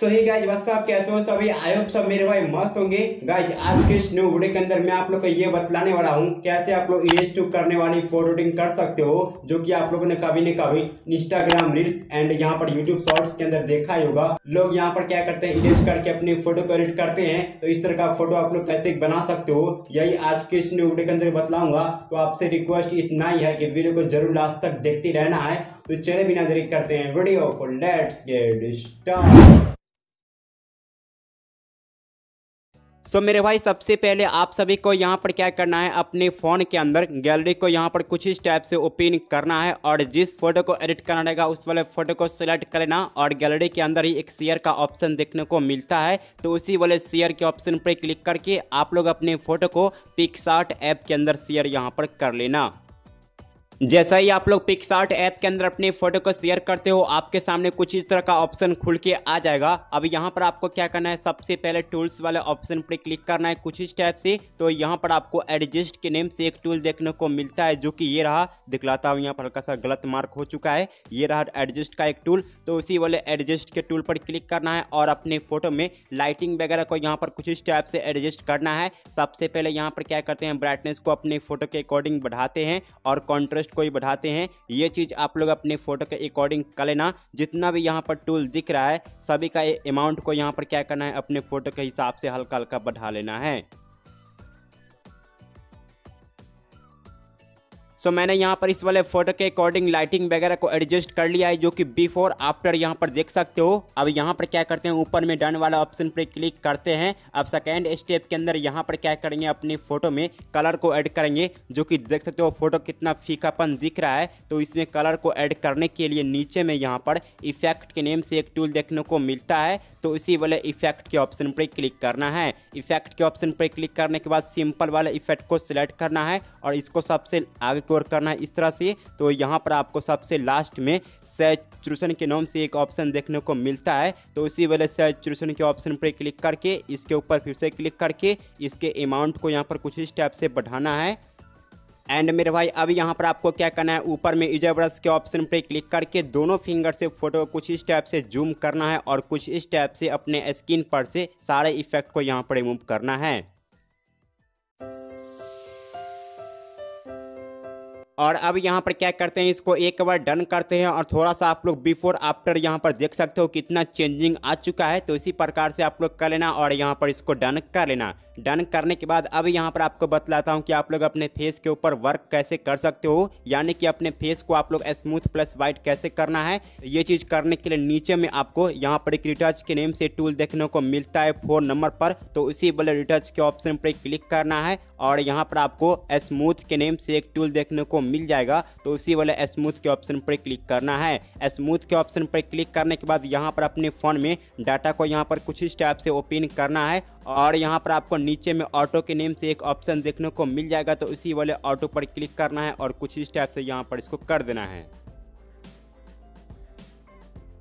सो hey guys what's up, कैसे हो सभी? आई होप सब मेरे भाई मस्त होंगे। गाइज आज के इस न्यू वीडियो के अंदर मैं आप लोग को ये बतलाने वाला हूँ कैसे आप लोग इरेज करने वाली फोटो एडिटिंग कर सकते हो, जो कि आप लोगों ने कभी न कभी इंस्टाग्राम रील्स एंड यहाँ पर यूट्यूब शॉर्ट्स के अंदर देखा ही होगा। लोग यहाँ पर क्या करते हैं, इरेज करके अपनी फोटो को एडिट करते हैं। तो इस तरह का फोटो आप लोग कैसे बना सकते हो, यही आज के इस न्यू वीडियो के अंदर बतलाऊंगा। तो आपसे रिक्वेस्ट इतना ही है कि वीडियो को जरूर लास्ट तक देखते रहना है। तो चले बिना देरी करते हैं वीडियो को, लेट्स गेट स्टार्ट। सो मेरे भाई सबसे पहले आप सभी को यहाँ पर क्या करना है, अपने फ़ोन के अंदर गैलरी को यहाँ पर कुछ इस टाइप से ओपन करना है और जिस फोटो को एडिट करना रहेगा उस वाले फोटो को सिलेक्ट कर लेना। और गैलरी के अंदर ही एक शेयर का ऑप्शन देखने को मिलता है, तो उसी वाले शेयर के ऑप्शन पर क्लिक करके आप लोग अपने फ़ोटो को पिक्सआर्ट ऐप के अंदर शेयर यहाँ पर कर लेना। जैसा ही आप लोग पिक्सआर्ट ऐप के अंदर अपनी फोटो को शेयर करते हो, आपके सामने कुछ इस तरह का ऑप्शन खुल के आ जाएगा। अब यहाँ पर आपको क्या करना है, सबसे पहले टूल्स वाले ऑप्शन पर क्लिक करना है कुछ इस टाइप से। तो यहाँ पर आपको एडजस्ट के नेम से एक टूल देखने को मिलता है, जो कि ये रहा। दिखलाता हूँ, यहाँ पर हल्का सा गलत मार्क हो चुका है। ये रहा एडजस्ट का एक टूल, तो उसी वाले एडजस्ट के टूल पर क्लिक करना है और अपने फोटो में लाइटिंग वगैरह को यहाँ पर कुछ इस टाइप से एडजस्ट करना है। सबसे पहले यहाँ पर क्या करते हैं, ब्राइटनेस को अपने फोटो के अकॉर्डिंग बढ़ाते हैं और कॉन्ट्रास्ट कोई बढ़ाते हैं। ये चीज आप लोग अपने फोटो के अकॉर्डिंग कर लेना। जितना भी यहाँ पर टूल दिख रहा है सभी का अमाउंट को यहाँ पर क्या करना है, अपने फोटो के हिसाब से हल्का हल्का बढ़ा लेना है। तो मैंने यहाँ पर इस वाले फोटो के अकॉर्डिंग लाइटिंग वगैरह को एडजस्ट कर लिया है, जो कि बिफोर आफ्टर यहाँ पर देख सकते हो। अब यहाँ पर क्या करते हैं, ऊपर में डन वाला ऑप्शन पर क्लिक करते हैं। अब सेकेंड स्टेप के अंदर यहाँ पर क्या करेंगे, अपने फोटो में कलर को ऐड करेंगे, जो कि देख सकते हो फोटो कितना फीकापन दिख रहा है। तो इसमें कलर को ऐड करने के लिए नीचे में यहाँ पर इफेक्ट के नेम से एक टूल देखने को मिलता है, तो इसी वाले इफेक्ट के ऑप्शन पर क्लिक करना है। इफेक्ट के ऑप्शन पर क्लिक करने के बाद सिंपल वाले इफेक्ट को सिलेक्ट करना है और इसको सबसे आगे करना है इस तरह से। तो यहाँ पर आपको सबसे लास्ट में सैचुरेशन के नाम से एक ऑप्शन देखने को मिलता है, तो उसी वाले सैचुरेशन के ऑप्शन पर क्लिक करके इसके ऊपर फिर से क्लिक करके इसके अमाउंट को यहाँ पर कुछ इस टाइप से बढ़ाना है। एंड मेरे भाई अब यहाँ पर आपको क्या करना है, ऊपर में इरेज़र ब्रश के ऑप्शन पर क्लिक करके दोनों फिंगर से फोटो को कुछ इस टाइप से जूम करना है और कुछ इस टाइप से अपने स्किन पर से सारे इफेक्ट को यहाँ पर रिमूव करना है। और अब यहाँ पर क्या करते हैं, इसको एक बार डन करते हैं और थोड़ा सा आप लोग बिफोर आफ्टर यहाँ पर देख सकते हो कितना चेंजिंग आ चुका है। तो इसी प्रकार से आप लोग कर लेना और यहाँ पर इसको डन कर लेना। डन करने के बाद अब यहाँ पर आपको बतलाता हूँ कि आप लोग अपने फेस के ऊपर वर्क कैसे कर सकते हो, यानी कि अपने फेस को आप लोग स्मूथ प्लस वाइट कैसे करना है। ये चीज़ करने के लिए नीचे में आपको यहाँ पर एक रिटच के नेम से टूल देखने को मिलता है 4 नंबर पर, तो उसी वाले रिटच के ऑप्शन पर क्लिक करना है और यहाँ पर आपको स्मूथ के नेम से एक टूल देखने को मिल जाएगा, तो उसी वाले स्मूथ के ऑप्शन पर क्लिक करना है। स्मूथ के ऑप्शन पर क्लिक करने के बाद यहाँ पर अपने फ़ोन में डाटा को यहाँ पर कुछ इस टाइप से ओपन करना है और यहाँ पर आपको नीचे में ऑटो के नेम से एक ऑप्शन देखने को मिल जाएगा, तो उसी वाले ऑटो पर क्लिक करना है और कुछ इस टाइप से यहाँ पर इसको कर देना है।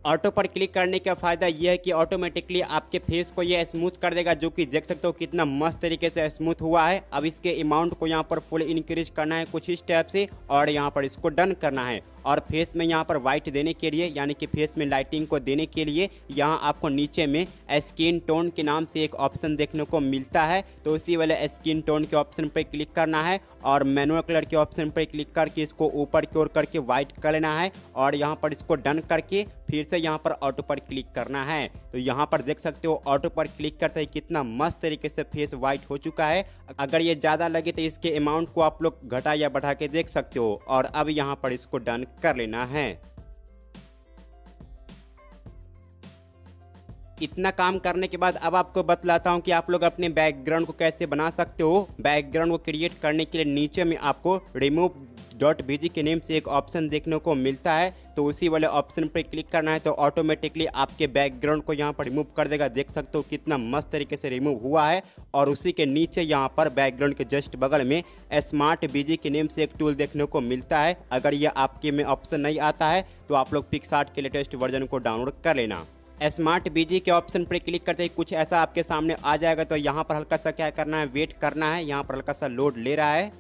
ऑटो पर क्लिक करने का फ़ायदा यह है कि ऑटोमेटिकली आपके फेस को यह स्मूथ कर देगा, जो कि देख सकते हो कितना मस्त तरीके से स्मूथ हुआ है। अब इसके अमाउंट को यहाँ पर फुल इंक्रीज करना है कुछ इस टाइप से और यहाँ पर इसको डन करना है। और फेस में यहाँ पर वाइट देने के लिए, यानी कि फेस में लाइटिंग को देने के लिए, यहाँ आपको नीचे में स्किन टोन के नाम से एक ऑप्शन देखने को मिलता है, तो उसी वाले स्किन टोन के ऑप्शन पर क्लिक करना है और मैनुअल कलर के ऑप्शन पर क्लिक करके इसको ऊपर की ओर करके वाइट कर लेना है और यहाँ पर इसको डन करके फिर से यहाँ पर ऑटो पर क्लिक करना है। तो यहाँ पर देख सकते हो ऑटो पर क्लिक करते ही कितना मस्त तरीके से फेस वाइट हो चुका है। अगर ये ज़्यादा लगे तो इसके अमाउंट को आप लोग घटा या बढ़ा के देख सकते हो। और अब यहाँ पर इसको डन कर लेना है। इतना काम करने के बाद अब आपको बतलाता हूँ कि आप लोग अपने बैकग्राउंड को कैसे बना सकते हो। बैकग्राउंड को क्रिएट करने के लिए नीचे में आपको remove.bg के नेम से एक ऑप्शन देखने को मिलता है, तो उसी वाले ऑप्शन पर क्लिक करना है। तो ऑटोमेटिकली आपके बैकग्राउंड को यहाँ पर रिमूव कर देगा। देख सकते हो कितना मस्त तरीके से रिमूव हुआ है। और उसी के नीचे यहाँ पर बैकग्राउंड के जस्ट बगल में smart.bg के नेम से एक टूल देखने को मिलता है। अगर यह आपके में ऑप्शन नहीं आता है तो आप लोग पिक्सआर्ट के लेटेस्ट वर्जन को डाउनलोड कर लेना। smart.bg के ऑप्शन पर क्लिक करते ही कुछ ऐसा आपके सामने आ जाएगा। तो यहाँ पर हल्का सा क्या करना है, वेट करना है। यहाँ पर हल्का सा लोड ले रहा है।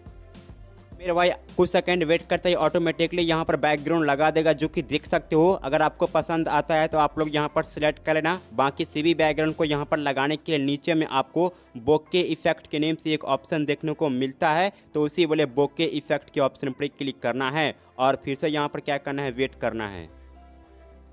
मेरे भाई कुछ सेकंड वेट करते ही ऑटोमेटिकली यहाँ पर बैकग्राउंड लगा देगा, जो कि देख सकते हो। अगर आपको पसंद आता है तो आप लोग यहाँ पर सिलेक्ट कर लेना। बाकी सभी बैकग्राउंड को यहाँ पर लगाने के लिए नीचे में आपको बोके इफेक्ट के नेम से एक ऑप्शन देखने को मिलता है, तो उसी बोले बोके इफेक्ट के ऑप्शन पर क्लिक करना है और फिर से यहाँ पर क्या करना है, वेट करना है।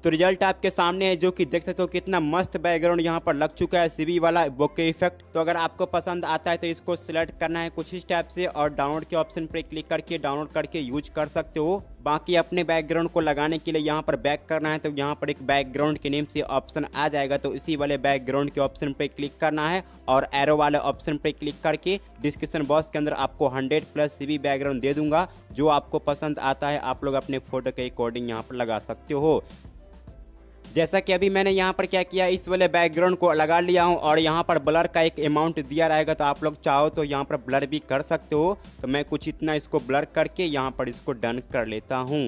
तो रिजल्ट आपके सामने है, जो कि देख सकते हो कितना मस्त बैकग्राउंड यहाँ पर लग चुका है, सीबी वाला बोके इफेक्ट। तो अगर आपको पसंद आता है तो इसको सिलेक्ट करना है कुछ ही स्टेप से और डाउनलोड के ऑप्शन पर क्लिक करके डाउनलोड करके यूज कर सकते हो। बाकी अपने बैकग्राउंड को लगाने के लिए यहाँ पर बैक करना है, तो यहाँ पर एक बैकग्राउंड के नेम से ऑप्शन आ जाएगा, तो इसी वाले बैकग्राउंड के ऑप्शन पर क्लिक करना है और एरो वाले ऑप्शन पर क्लिक करके डिस्क्रिप्शन बॉक्स के अंदर आपको 100+ सीबी बैकग्राउंड दे दूंगा। जो आपको पसंद आता है आप लोग अपने फोटो के अकॉर्डिंग यहाँ पर लगा सकते हो। जैसा कि अभी मैंने यहाँ पर क्या किया, इस वाले बैकग्राउंड को लगा लिया हूँ और यहाँ पर ब्लर का एक अमाउंट दिया रहेगा, तो आप लोग चाहो तो यहाँ पर ब्लर भी कर सकते हो। तो मैं कुछ इतना इसको ब्लर करके यहाँ पर इसको डन कर लेता हूँ।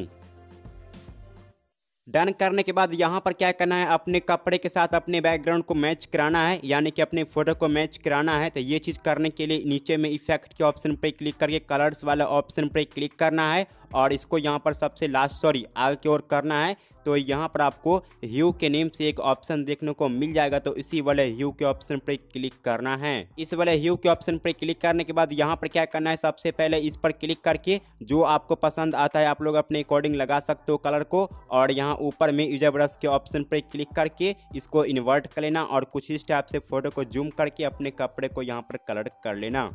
डन करने के बाद यहाँ पर क्या करना है, अपने कपड़े के साथ अपने बैकग्राउंड को मैच कराना है, यानी कि अपने फोटो को मैच कराना है। तो ये चीज़ करने के लिए नीचे में इफेक्ट के ऑप्शन पर क्लिक करके कलर्स वाला ऑप्शन पर क्लिक करना है और इसको यहाँ पर सबसे लास्ट आगे की ओर करना है। तो यहाँ पर आपको ह्यू के नेम से एक ऑप्शन देखने को मिल जाएगा, तो इसी वाले ह्यू के ऑप्शन पर क्लिक करना है। इस वाले ह्यू के ऑप्शन पर क्लिक करने के बाद यहाँ पर क्या करना है, सबसे पहले इस पर क्लिक करके जो आपको पसंद आता है आप लोग अपने अकॉर्डिंग लगा सकते हो कलर को। और यहाँ ऊपर में इरेज़र ब्रश के ऑप्शन पर क्लिक करके इसको इन्वर्ट कर लेना और कुछ ही स्टेप से फोटो को जूम करके अपने कपड़े को यहाँ पर कलर कर लेना।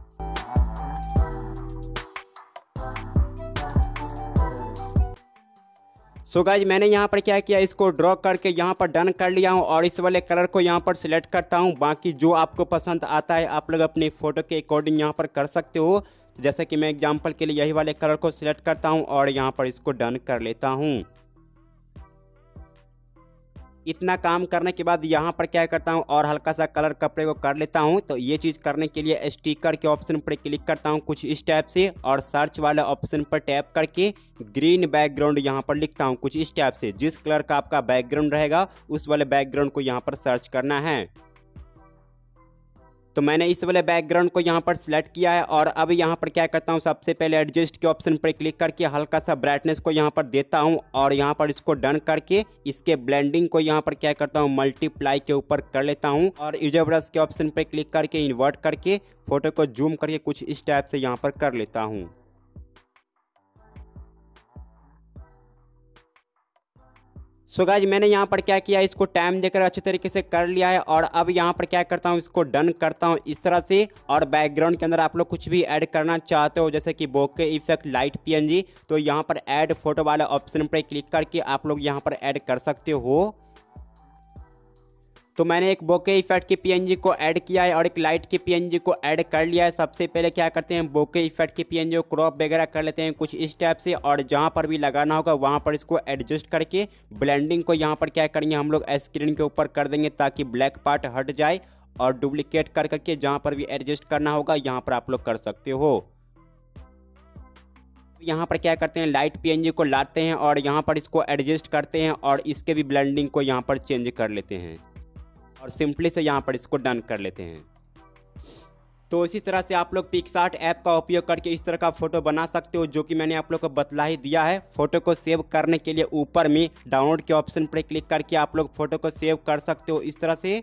सो गाइज मैंने यहाँ पर क्या किया, इसको ड्रॉ करके यहाँ पर डन कर लिया हूँ और इस वाले कलर को यहाँ पर सिलेक्ट करता हूँ। बाकी जो आपको पसंद आता है आप लोग अपने फोटो के अकॉर्डिंग यहाँ पर कर सकते हो। तो जैसे कि मैं एग्जांपल के लिए यही वाले कलर को सिलेक्ट करता हूँ और यहाँ पर इसको डन कर लेता हूँ। इतना काम करने के बाद यहाँ पर क्या करता हूँ और हल्का सा कलर कपड़े को कर लेता हूँ। तो ये चीज़ करने के लिए स्टिकर के ऑप्शन पर क्लिक करता हूँ कुछ इस टाइप से और सर्च वाला ऑप्शन पर टैप करके ग्रीन बैकग्राउंड यहाँ पर लिखता हूँ कुछ इस टाइप से। जिस कलर का आपका बैकग्राउंड रहेगा उस वाले बैकग्राउंड को यहाँ पर सर्च करना है। तो मैंने इस वाले बैकग्राउंड को यहाँ पर सिलेक्ट किया है और अब यहाँ पर क्या करता हूँ, सबसे पहले एडजस्ट के ऑप्शन पर क्लिक करके हल्का सा ब्राइटनेस को यहाँ पर देता हूँ और यहाँ पर इसको डन करके इसके ब्लेंडिंग को यहाँ पर क्या करता हूँ, मल्टीप्लाई के ऊपर कर लेता हूँ और इरेज़र ब्रश के ऑप्शन पर क्लिक करके इन्वर्ट करके फोटो को जूम करके कुछ इस टाइप से यहाँ पर कर लेता हूँ। सो गाइज मैंने यहाँ पर क्या किया, इसको टाइम देकर अच्छे तरीके से कर लिया है और अब यहाँ पर क्या करता हूँ, इसको डन करता हूँ इस तरह से। और बैकग्राउंड के अंदर आप लोग कुछ भी ऐड करना चाहते हो जैसे कि बोके इफेक्ट, लाइट, पीएनजी, तो यहाँ पर ऐड फोटो वाला ऑप्शन पर क्लिक करके आप लोग यहाँ पर ऐड कर सकते हो। तो मैंने एक बोके इफेक्ट के पीएनजी को ऐड किया है और एक लाइट के पीएनजी को ऐड कर लिया है। सबसे पहले क्या करते हैं, बोके इफेक्ट के पीएनजी को क्रॉप वगैरह कर लेते हैं कुछ इस टाइप से और जहां पर भी लगाना होगा वहां पर इसको एडजस्ट करके ब्लेंडिंग को यहां पर क्या करेंगे, हम लोग स्क्रीन के ऊपर कर देंगे ताकि ब्लैक पार्ट हट जाए और डुप्लीकेट कर करके जहाँ पर भी एडजस्ट करना होगा यहाँ पर आप लोग कर सकते हो। यहाँ पर क्या करते हैं, लाइट पीएनजी को लाते हैं और यहाँ पर इसको एडजस्ट करते हैं और इसके भी ब्लेंडिंग को यहाँ पर चेंज कर लेते हैं और सिंपली से यहाँ पर इसको डन कर लेते हैं। तो इसी तरह से आप लोग पिक्सआर्ट ऐप का उपयोग करके इस तरह का फोटो बना सकते हो, जो कि मैंने आप लोग को बतला ही दिया है। फोटो को सेव करने के लिए ऊपर में डाउनलोड के ऑप्शन पर क्लिक करके आप लोग फोटो को सेव कर सकते हो इस तरह से।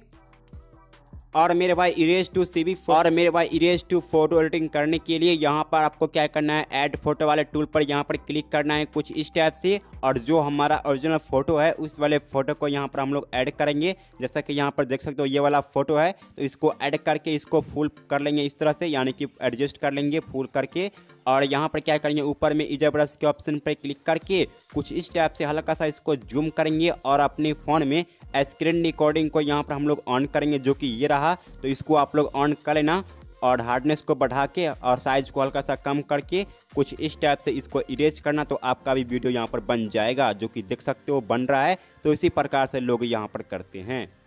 और मेरे भाई इरेज टू फोटो एडिटिंग करने के लिए यहाँ पर आपको क्या करना है, ऐड फोटो वाले टूल पर यहाँ पर क्लिक करना है कुछ इस टाइप से और जो हमारा ओरिजिनल फोटो है उस वाले फोटो को यहाँ पर हम लोग ऐड करेंगे। जैसा कि यहाँ पर देख सकते हो ये वाला फोटो है, तो इसको ऐड करके इसको फुल कर लेंगे इस तरह से, यानी कि एडजस्ट कर लेंगे फुल करके। और यहाँ पर क्या करेंगे, ऊपर में इरेज़र ब्रश के ऑप्शन पर क्लिक करके कुछ इस टाइप से हल्का सा इसको जूम करेंगे और अपने फ़ोन में स्क्रीन रिकॉर्डिंग को यहाँ पर हम लोग ऑन करेंगे, जो कि ये रहा। तो इसको आप लोग ऑन कर लेना और हार्डनेस को बढ़ा के और साइज को हल्का सा कम करके कुछ इस टाइप से इसको इरेज करना, तो आपका भी वीडियो यहाँ पर बन जाएगा, जो कि देख सकते हो बन रहा है। तो इसी प्रकार से लोग यहाँ पर करते हैं।